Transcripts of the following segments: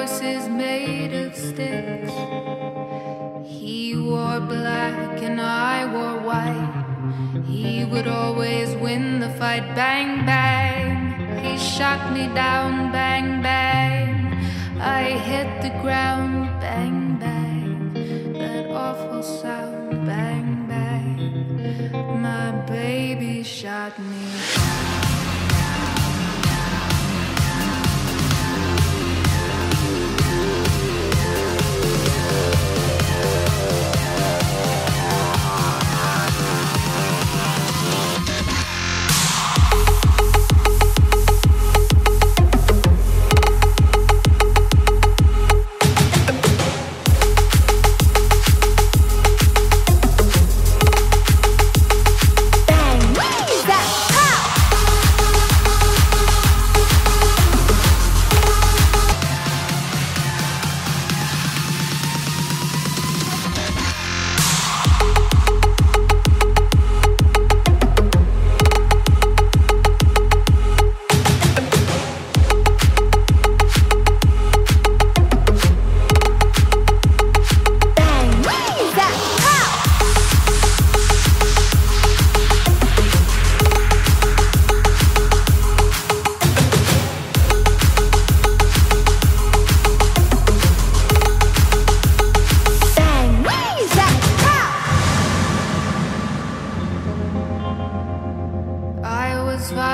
horses made of sticks. He wore black and I wore white. He would always win the fight. Bang, bang, he shot me down. Bang, bang, I hit the ground. Bang, bang, that awful sound. Bang, bang, my baby shot me down.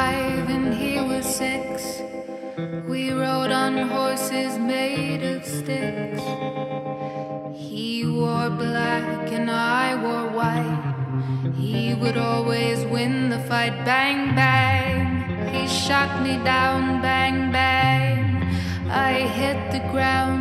Five and he was six. We rode on horses made of sticks. He wore black and I wore white. He would always win the fight. Bang, bang, he shot me down. Bang, bang, I hit the ground.